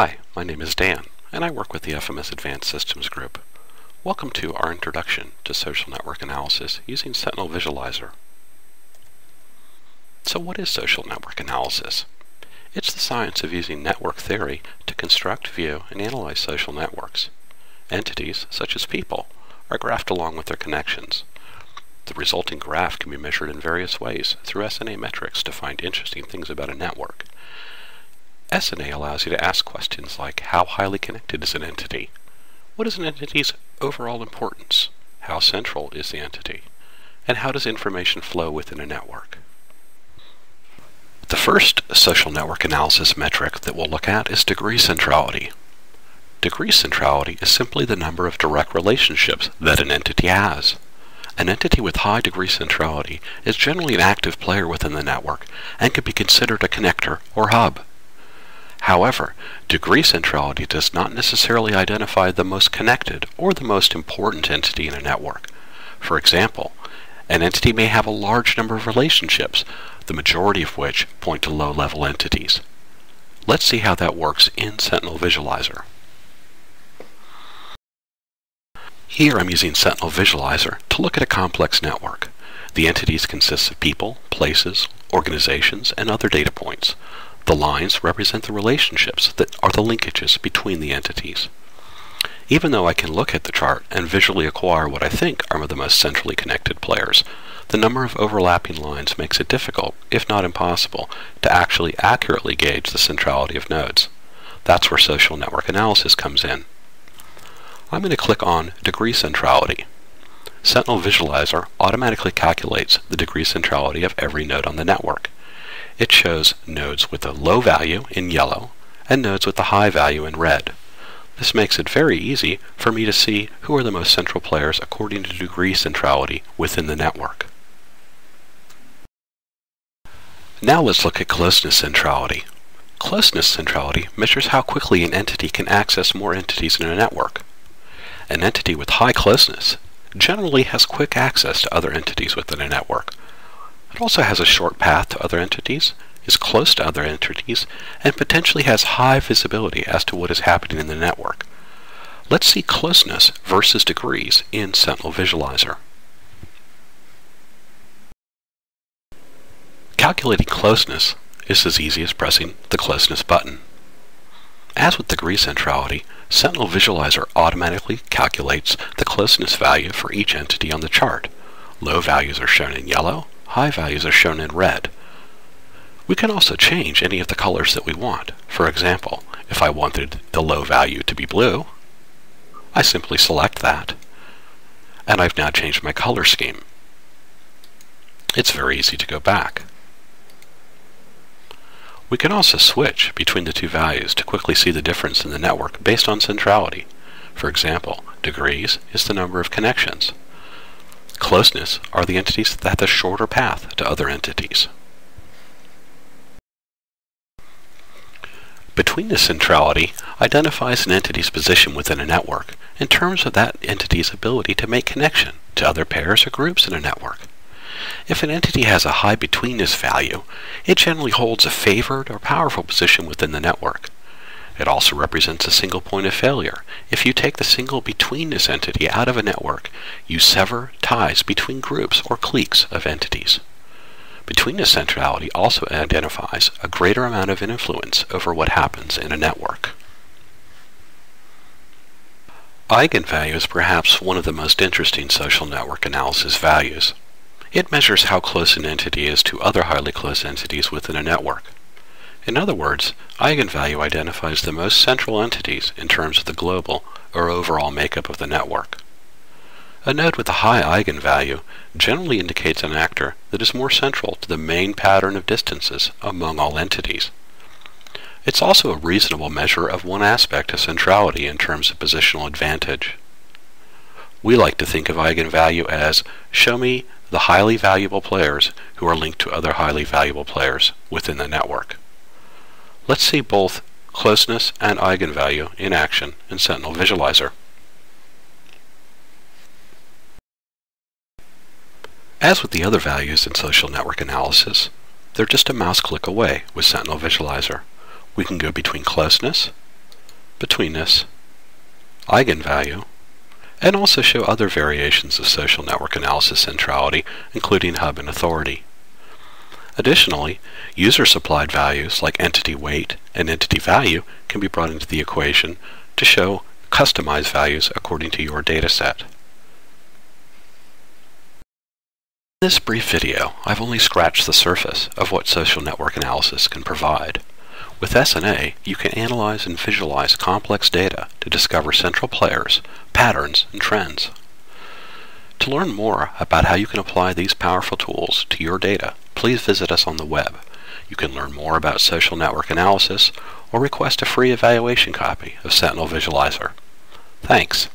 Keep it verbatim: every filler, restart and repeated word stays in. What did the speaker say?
Hi, my name is Dan, and I work with the F M S Advanced Systems Group. Welcome to our introduction to social network analysis using Sentinel Visualizer. So what is social network analysis? It's the science of using network theory to construct, view, and analyze social networks. Entities, such as people, are graphed along with their connections. The resulting graph can be measured in various ways through S N A metrics to find interesting things about a network. S N A allows you to ask questions like, how highly connected is an entity? What is an entity's overall importance? How central is the entity? And how does information flow within a network? The first social network analysis metric that we'll look at is degree centrality. Degree centrality is simply the number of direct relationships that an entity has. An entity with high degree centrality is generally an active player within the network and can be considered a connector or hub. However, degree centrality does not necessarily identify the most connected or the most important entity in a network. For example, an entity may have a large number of relationships, the majority of which point to low-level entities. Let's see how that works in Sentinel Visualizer. Here I'm using Sentinel Visualizer to look at a complex network. The entities consist of people, places, organizations, and other data points. The lines represent the relationships that are the linkages between the entities. Even though I can look at the chart and visually acquire what I think are the most centrally connected players, the number of overlapping lines makes it difficult, if not impossible, to actually accurately gauge the centrality of nodes. That's where social network analysis comes in. I'm going to click on Degree Centrality. Sentinel Visualizer automatically calculates the degree centrality of every node on the network. It shows nodes with a low value in yellow and nodes with a high value in red. This makes it very easy for me to see who are the most central players according to degree centrality within the network. Now let's look at closeness centrality. Closeness centrality measures how quickly an entity can access more entities in a network. An entity with high closeness generally has quick access to other entities within a network. It also has a short path to other entities, is close to other entities, and potentially has high visibility as to what is happening in the network. Let's see closeness versus degrees in Sentinel Visualizer. Calculating closeness is as easy as pressing the closeness button. As with degree centrality, Sentinel Visualizer automatically calculates the closeness value for each entity on the chart. Low values are shown in yellow, high values are shown in red. We can also change any of the colors that we want. For example, if I wanted the low value to be blue, I simply select that, and I've now changed my color scheme. It's very easy to go back. We can also switch between the two values to quickly see the difference in the network based on centrality. For example, degrees is the number of connections. Closeness are the entities that have a shorter path to other entities. Between the centrality identifies an entity's position within a network in terms of that entity's ability to make connection to other pairs or groups in a network. If an entity has a high betweenness value, it generally holds a favored or powerful position within the network. It also represents a single point of failure. If you take the single betweenness entity out of a network, you sever ties between groups or cliques of entities. Betweenness centrality also identifies a greater amount of influence over what happens in a network. Eigenvalue is perhaps one of the most interesting social network analysis values. It measures how close an entity is to other highly close entities within a network. In other words, eigenvalue identifies the most central entities in terms of the global or overall makeup of the network. A node with a high eigenvalue generally indicates an actor that is more central to the main pattern of distances among all entities. It's also a reasonable measure of one aspect of centrality in terms of positional advantage. We like to think of eigenvalue as, show me the highly valuable players who are linked to other highly valuable players within the network. Let's see both closeness and eigenvalue in action in Sentinel Visualizer. As with the other values in social network analysis, they're just a mouse click away with Sentinel Visualizer. We can go between closeness, between this eigenvalue and also show other variations of social network analysis centrality, including hub and authority. Additionally, user-supplied values like entity weight and entity value can be brought into the equation to show customized values according to your dataset. In this brief video, I've only scratched the surface of what social network analysis can provide. With S N A, you can analyze and visualize complex data to discover central players, patterns, and trends. To learn more about how you can apply these powerful tools to your data, please visit us on the web. You can learn more about social network analysis or request a free evaluation copy of Sentinel Visualizer. Thanks.